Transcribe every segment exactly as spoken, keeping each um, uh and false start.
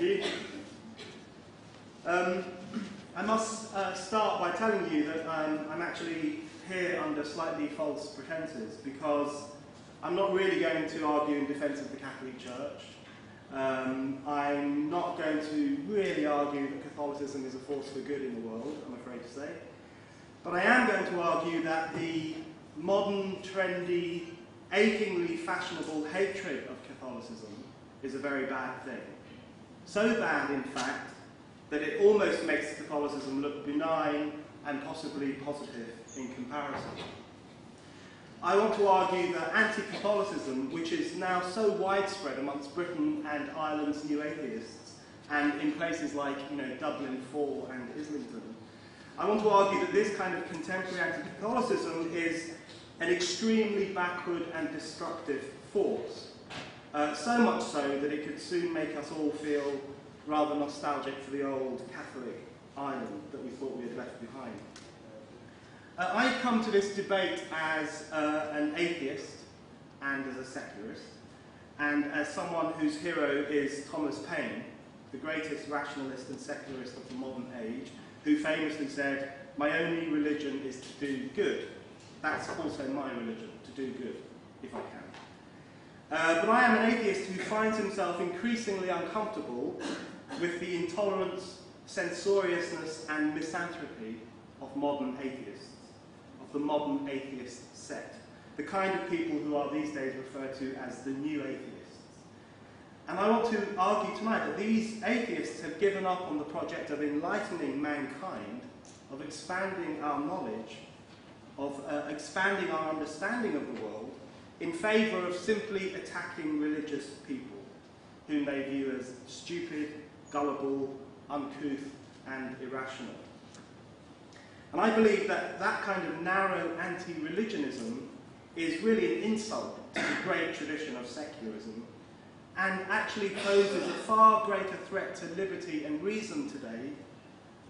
you. Um, I must uh, start by telling you that um, I'm actually here under slightly false pretenses, because I'm not really going to argue in defence of the Catholic Church. Um, I'm not going to really argue that Catholicism is a force for good in the world, I'm afraid to say. But I am going to argue that the modern, trendy, achingly fashionable hatred of Catholicism is a very bad thing. So bad, in fact, that it almost makes Catholicism look benign and possibly positive in comparison. I want to argue that anti-Catholicism, which is now so widespread amongst Britain and Ireland's new atheists, and in places like you know, Dublin, Fall and Islington, I want to argue that this kind of contemporary anti-Catholicism is an extremely backward and destructive force. Uh, so much so that it could soon make us all feel rather nostalgic for the old Catholic Ireland that we thought we had left behind. Uh, I've come to this debate as uh, an atheist and as a secularist, and as someone whose hero is Thomas Paine, the greatest rationalist and secularist of the modern age, who famously said, "My only religion is to do good. That's also my religion, to do good, if I can." Uh, but I am an atheist who finds himself increasingly uncomfortable with the intolerance, censoriousness, and misanthropy of modern atheists, of the modern atheist sect, the kind of people who are these days referred to as the new atheists. And I want to argue tonight that these atheists have given up on the project of enlightening mankind, of expanding our knowledge, of uh, expanding our understanding of the world, in favour of simply attacking religious people, whom they view as stupid, gullible, uncouth, and irrational. And I believe that that kind of narrow anti-religionism is really an insult to the great tradition of secularism, and actually poses a far greater threat to liberty and reason today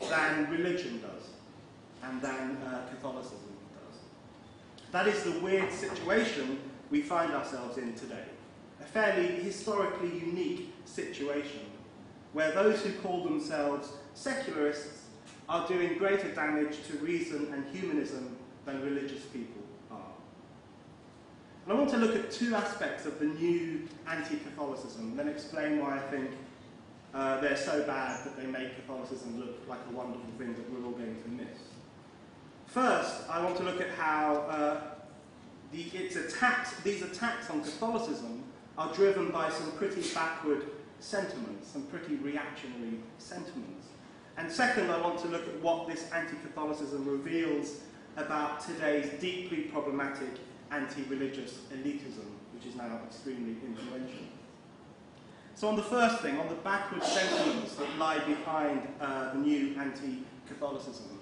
than religion does, and than uh, Catholicism does. That is the weird situation we find ourselves in today, a fairly historically unique situation, where those who call themselves secularists are doing greater damage to reason and humanism than religious people are. And I want to look at two aspects of the new anti-Catholicism, then explain why I think uh, they're so bad that they make Catholicism look like a wonderful thing that we're all going to miss. First, I want to look at how uh, the, its attacks, these attacks on Catholicism are driven by some pretty backward sentiments, some pretty reactionary sentiments. And second, I want to look at what this anti-Catholicism reveals about today's deeply problematic anti-religious elitism, which is now extremely influential. So on the first thing, on the backward sentiments that lie behind uh, the new anti-Catholicism,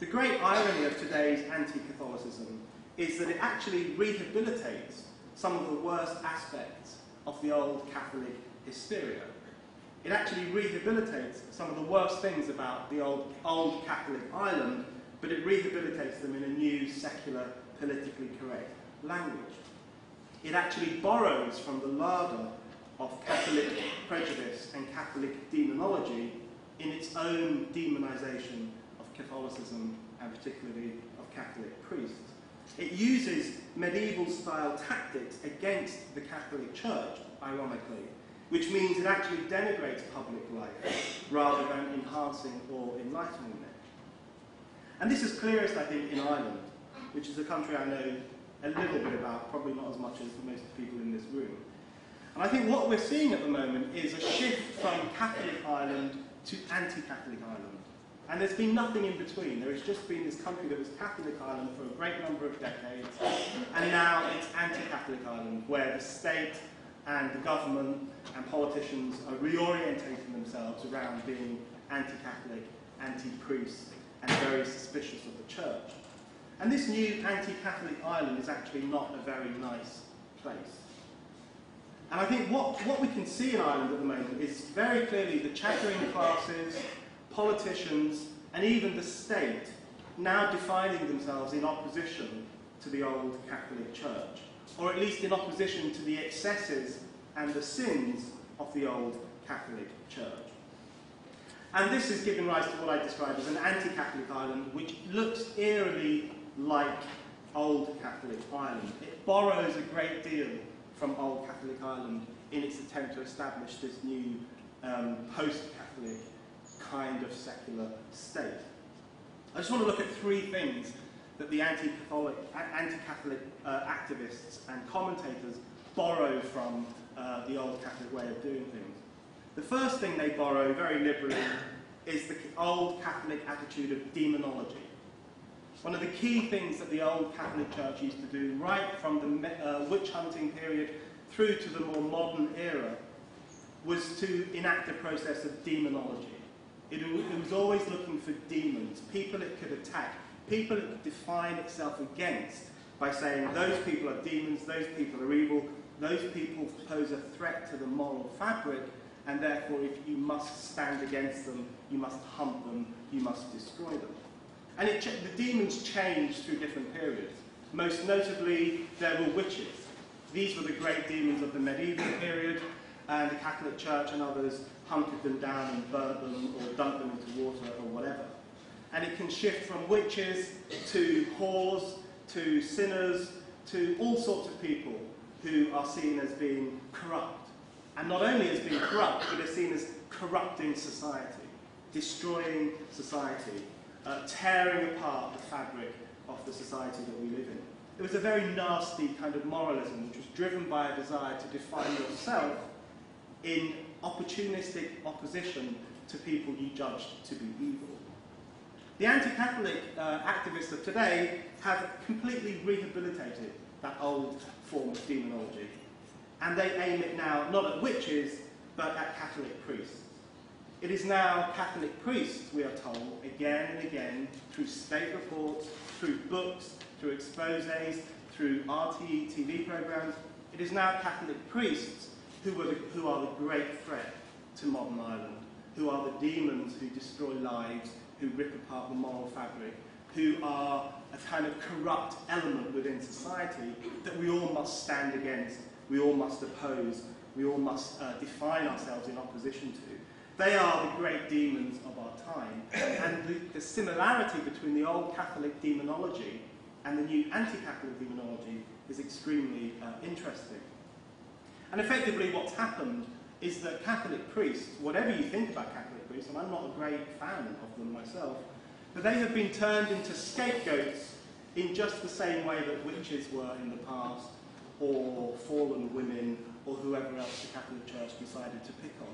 the great irony of today's anti-Catholicism is that it actually rehabilitates some of the worst aspects of the old Catholic hysteria. It actually rehabilitates some of the worst things about the old, old Catholic Ireland, but it rehabilitates them in a new, secular, politically correct language. It actually borrows from the larder of Catholic prejudice and Catholic demonology in its own demonisation of Catholicism, and particularly of Catholic priests. It uses medieval-style tactics against the Catholic Church, ironically, which means it actually denigrates public life rather than enhancing or enlightening it. And this is clearest, I think, in Ireland, which is a country I know a little bit about, probably not as much as most people in this room. And I think what we're seeing at the moment is a shift from Catholic Ireland to anti-Catholic Ireland. And there's been nothing in between. There has just been this country that was Catholic Ireland for a great number of decades, and now it's anti-Catholic Ireland, where the state and the government and politicians are reorientating themselves around being anti-Catholic, anti-priest, and very suspicious of the church. And this new anti-Catholic Ireland is actually not a very nice place. And I think what, what we can see in Ireland at the moment is very clearly the chattering classes, politicians, and even the state now defining themselves in opposition to the old Catholic Church, or at least in opposition to the excesses and the sins of the old Catholic Church. And this has given rise to what I describe as an anti-Catholic Ireland, which looks eerily like Old Catholic Ireland. It borrows a great deal from Old Catholic Ireland in its attempt to establish this new um, post-Catholic kind of secular state. I just want to look at three things that the anti-Catholic, anti-Catholic uh, activists and commentators borrow from uh, the old Catholic way of doing things. The first thing they borrow very liberally is the old Catholic attitude of demonology. One of the key things that the old Catholic Church used to do, right from the uh, witch-hunting period through to the more modern era, was to enact a process of demonology. It, it was always looking for demons, people it could attack, people it could define itself against by saying those people are demons, those people are evil, those people pose a threat to the moral fabric, and therefore if you must stand against them, you must hunt them, you must destroy them. And it the demons changed through different periods. Most notably, there were witches. These were the great demons of the medieval period, and the Catholic Church and others hunted them down and burnt them or dumped them into water or whatever. And it can shift from witches to whores, to sinners, to all sorts of people who are seen as being corrupt. And not only as being corrupt, but are seen as corrupting society, destroying society, uh, tearing apart the fabric of the society that we live in. It was a very nasty kind of moralism, which was driven by a desire to define yourself in opportunistic opposition to people you judged to be evil. The anti-Catholic uh, activists of today have completely rehabilitated that old form of demonology. And they aim it now not at witches, but at Catholic priests. It is now Catholic priests, we are told, again and again, through state reports, through books, through exposés, through R T E T V programmes, it is now Catholic priests who are the, who are the great threat to modern Ireland, who are the demons who destroy lives, who rip apart the moral fabric, who are a kind of corrupt element within society that we all must stand against, we all must oppose, we all must uh, define ourselves in opposition to. They are the great demons of our time. And the, the similarity between the old Catholic demonology and the new anti-Catholic demonology is extremely uh, interesting. And effectively what's happened is that Catholic priests, whatever you think about Catholic priests, and I'm not a great fan of them myself, but they have been turned into scapegoats in just the same way that witches were in the past, or fallen women, or whoever else the Catholic Church decided to pick on.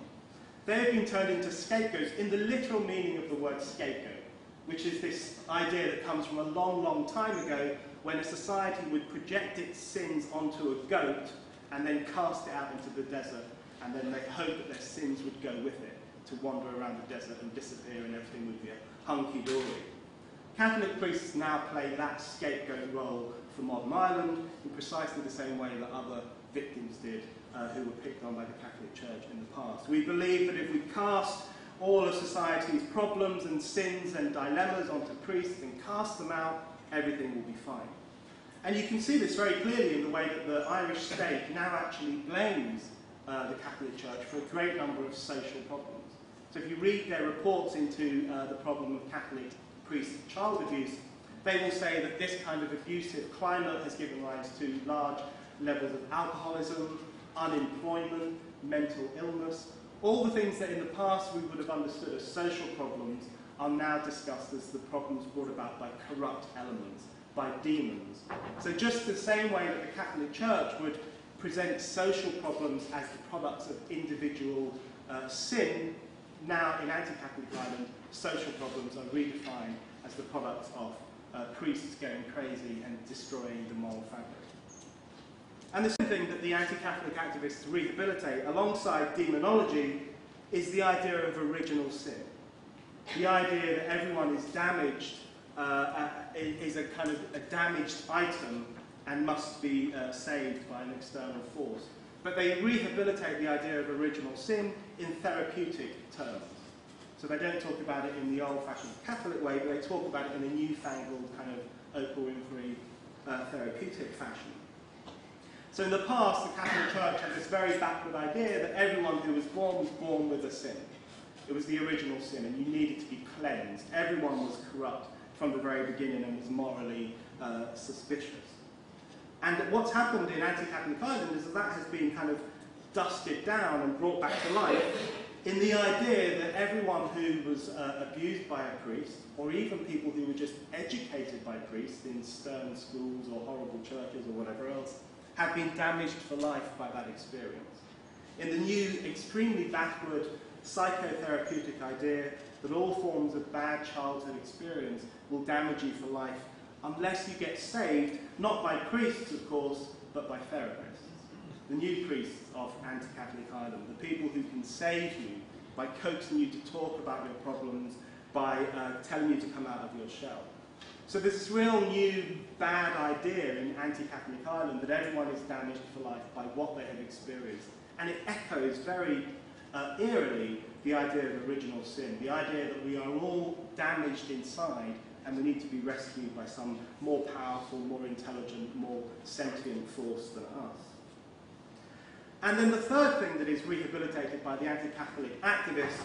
They have been turned into scapegoats in the literal meaning of the word scapegoat, which is this idea that comes from a long, long time ago when a society would project its sins onto a goat and then cast it out into the desert, and then they hoped that their sins would go with it, to wander around the desert and disappear and everything would be a hunky-dory. Catholic priests now play that scapegoat role for modern Ireland in precisely the same way that other victims did uh, who were picked on by the Catholic Church in the past. We believe that if we cast all of society's problems and sins and dilemmas onto priests and cast them out, everything will be fine. And you can see this very clearly in the way that the Irish state now actually blames Uh, the Catholic Church for a great number of social problems. So if you read their reports into uh, the problem of Catholic priest child abuse, they will say that this kind of abusive climate has given rise to large levels of alcoholism, unemployment, mental illness. All the things that in the past we would have understood as social problems are now discussed as the problems brought about by corrupt elements, by demons. So just the same way that the Catholic Church would present social problems as the products of individual uh, sin, now in anti-Catholic Ireland, social problems are redefined as the products of uh, priests going crazy and destroying the moral fabric. And the second thing that the anti-Catholic activists rehabilitate alongside demonology is the idea of original sin. The idea that everyone is damaged, uh, is a kind of a damaged item and must be uh, saved by an external force. But they rehabilitate the idea of original sin in therapeutic terms. So they don't talk about it in the old-fashioned Catholic way, but they talk about it in a newfangled kind of Oprah Winfrey uh, therapeutic fashion. So in the past, the Catholic Church had this very backward idea that everyone who was born was born with a sin. It was the original sin, and you needed to be cleansed. Everyone was corrupt from the very beginning and was morally uh, suspicious. And what's happened in anti-Catholic Ireland is that that has been kind of dusted down and brought back to life in the idea that everyone who was uh, abused by a priest, or even people who were just educated by priests in stern schools or horrible churches or whatever else, had been damaged for life by that experience. In the new, extremely backward, psychotherapeutic idea that all forms of bad childhood experience will damage you for life unless you get saved, not by priests, of course, but by therapists. The new priests of anti-Catholic Ireland, the people who can save you by coaxing you to talk about your problems, by uh, telling you to come out of your shell. So this real new bad idea in anti-Catholic Ireland that everyone is damaged for life by what they have experienced. And it echoes very uh, eerily the idea of original sin, the idea that we are all damaged inside and we need to be rescued by some more powerful, more intelligent, more sentient force than us. And then the third thing that is rehabilitated by the anti-Catholic activists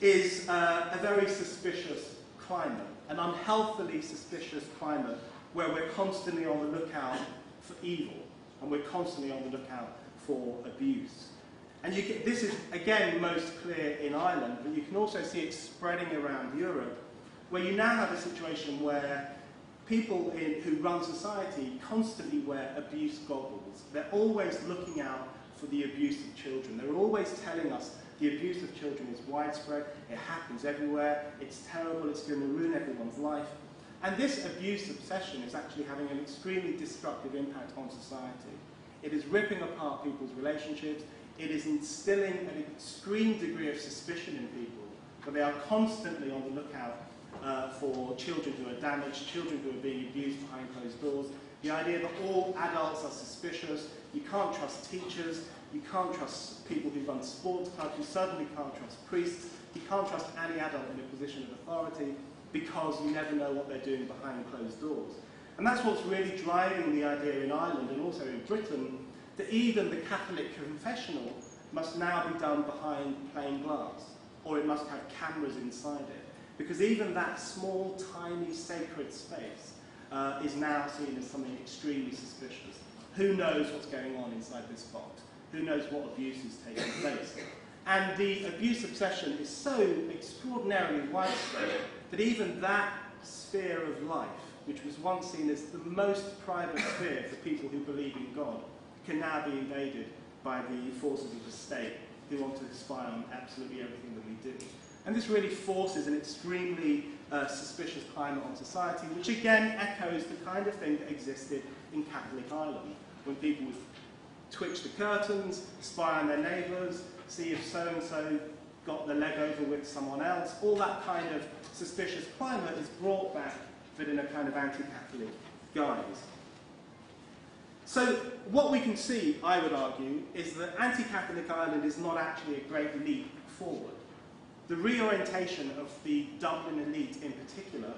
is uh, a very suspicious climate, an unhealthily suspicious climate where we're constantly on the lookout for evil and we're constantly on the lookout for abuse. And you can, this is, again, most clear in Ireland, but you can also see it spreading around Europe, where you now have a situation where people in, who run society constantly wear abuse goggles. They're always looking out for the abuse of children. They're always telling us the abuse of children is widespread, it happens everywhere, it's terrible, it's going to ruin everyone's life. And this abuse obsession is actually having an extremely destructive impact on society. It is ripping apart people's relationships, it is instilling an extreme degree of suspicion in people, but they are constantly on the lookout uh, for children who are damaged, children who are being abused behind closed doors. The idea that all adults are suspicious, you can't trust teachers, you can't trust people who run sports clubs, you certainly can't trust priests, you can't trust any adult in a position of authority because you never know what they're doing behind closed doors. And that's what's really driving the idea in Ireland and also in Britain that even the Catholic confessional must now be done behind plain glass, or it must have cameras inside it, because even that small, tiny, sacred space uh, is now seen as something extremely suspicious. Who knows what's going on inside this box? Who knows what abuse is taking place? And the abuse obsession is so extraordinarily widespread that even that sphere of life, which was once seen as the most private sphere for people who believe in God, can now be invaded by the forces of the state who want to spy on absolutely everything that we do. And this really forces an extremely uh, suspicious climate on society, which again echoes the kind of thing that existed in Catholic Ireland, when people would twitch the curtains, spy on their neighbours, see if so-and-so got the leg over with someone else. All that kind of suspicious climate is brought back, but in a kind of anti-Catholic guise. So what we can see, I would argue, is that anti-Catholic Ireland is not actually a great leap forward. The reorientation of the Dublin elite in particular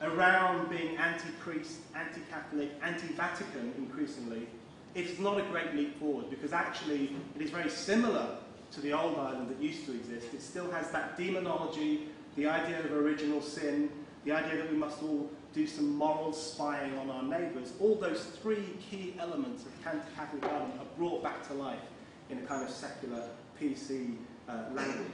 around being anti-priest, anti-Catholic, anti-Vatican increasingly, it's not a great leap forward, because actually it is very similar to the old Ireland that used to exist. It still has that demonology, the idea of original sin, the idea that we must all do some moral spying on our neighbours. All those three key elements of Catholic Ireland are brought back to life in a kind of secular P C uh, language.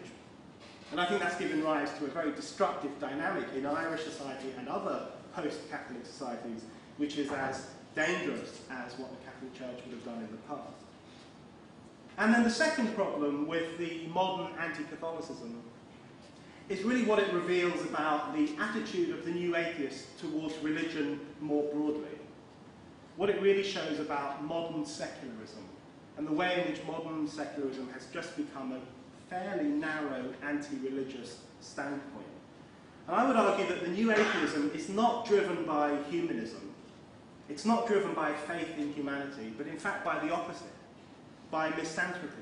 And I think that's given rise to a very destructive dynamic in Irish society and other post-Catholic societies, which is as dangerous as what the Catholic Church would have done in the past. And then the second problem with the modern anti-Catholicism is really what it reveals about the attitude of the new atheists towards religion more broadly. What it really shows about modern secularism and the way in which modern secularism has just become a fairly narrow anti-religious standpoint. And I would argue that the new atheism is not driven by humanism. It's not driven by faith in humanity, but in fact by the opposite, by misanthropy,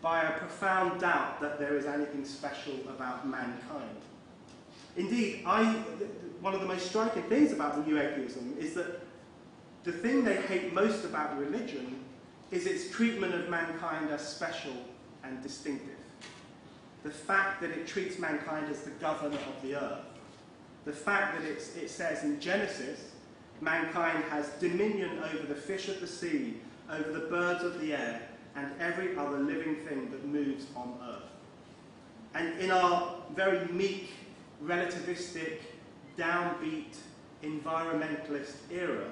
by a profound doubt that there is anything special about mankind. Indeed, I, one of the most striking things about the new atheism is that The thing they hate most about religion is its treatment of mankind as special and distinctive. The fact that it treats mankind as the governor of the earth. The fact that it's, it says in Genesis, mankind has dominion over the fish of the sea, over the birds of the air, and every other living thing that moves on earth. And in our very meek, relativistic, downbeat, environmentalist era,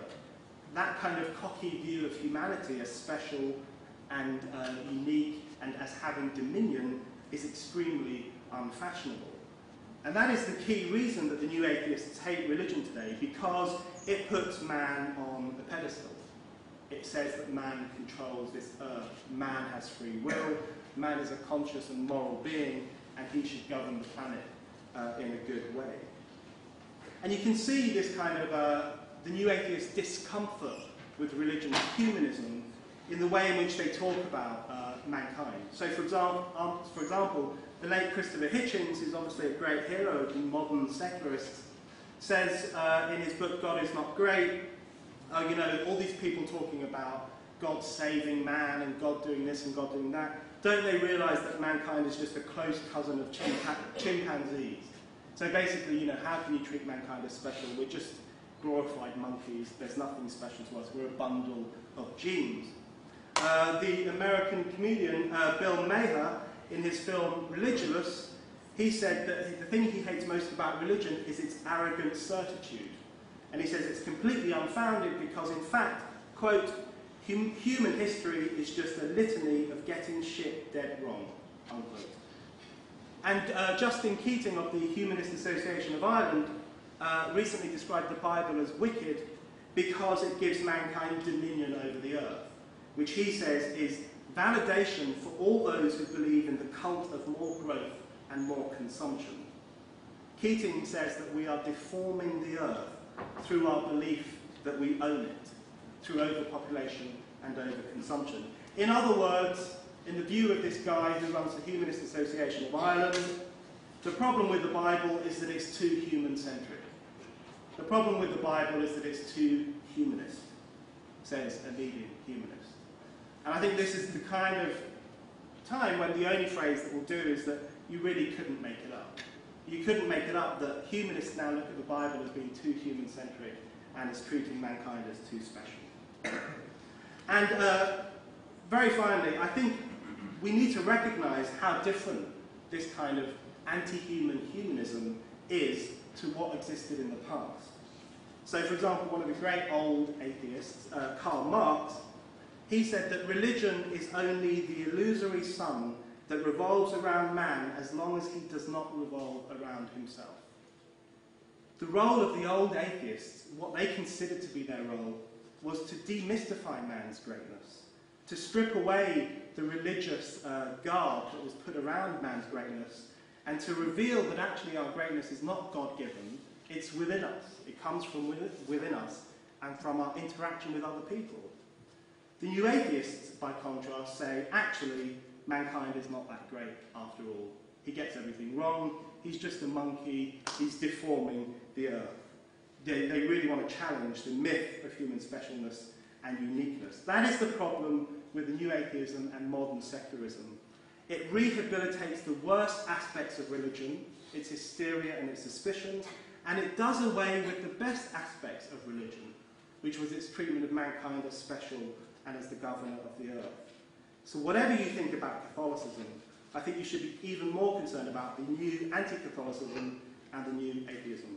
that kind of cocky view of humanity as special and uh, unique and as having dominion is extremely unfashionable. And that is the key reason that the new atheists hate religion today, because it puts man on the pedestal. It says that man controls this earth, man has free will, man is a conscious and moral being, and he should govern the planet uh, in a good way. And you can see this kind of, uh, the new atheist discomfort with religion and humanism in the way in which they talk about uh, mankind. So for example, um, for example, the late Christopher Hitchens, who's obviously a great hero of modern secularists, says uh, in his book, God is Not Great, oh, you know, all these people talking about God saving man and God doing this and God doing that, don't they realise that mankind is just a close cousin of chimpa chimpanzees? So basically, you know, how can you treat mankind as special? We're just glorified monkeys, there's nothing special to us, we're a bundle of genes. Uh, the American comedian uh, Bill Maher, in his film Religious, he said that the thing he hates most about religion is its arrogant certitude. And he says it's completely unfounded because, in fact, quote, hum human history is just a litany of getting shit dead wrong, unquote. And uh, Justin Keating of the Humanist Association of Ireland uh, recently described the Bible as wicked because it gives mankind dominion over the earth, which he says is validation for all those who believe in the cult of more growth and more consumption. Keating says that we are deforming the earth through our belief that we own it, through overpopulation and overconsumption. In other words, in the view of this guy who runs the Humanist Association of Ireland, the problem with the Bible is that it's too human-centric. The problem with the Bible is that it's too humanist, says a leading humanist. And I think this is the kind of time when the only phrase that will do is that you really couldn't make it up. You couldn't make it up that humanists now look at the Bible as being too human-centric and as treating mankind as too special. And uh, very finally, I think we need to recognise how different this kind of anti-human humanism is to what existed in the past. So, for example, one of the great old atheists, uh, Karl Marx, he said that religion is only the illusory sum that revolves around man as long as he does not revolve around himself. The role of the old atheists, what they considered to be their role, was to demystify man's greatness, to strip away the religious uh, garb that was put around man's greatness, and to reveal that actually our greatness is not God-given, it's within us. It comes from within us and from our interaction with other people. The new atheists, by contrast, say, actually, mankind is not that great after all. He gets everything wrong, he's just a monkey, he's deforming the earth. They, they really want to challenge the myth of human specialness and uniqueness. That is the problem with the new atheism and modern secularism. It rehabilitates the worst aspects of religion, its hysteria and its suspicions, and it does away with the best aspects of religion, which was its treatment of mankind as special and as the governor of the earth. So whatever you think about Catholicism, I think you should be even more concerned about the new anti-Catholicism and the new atheism.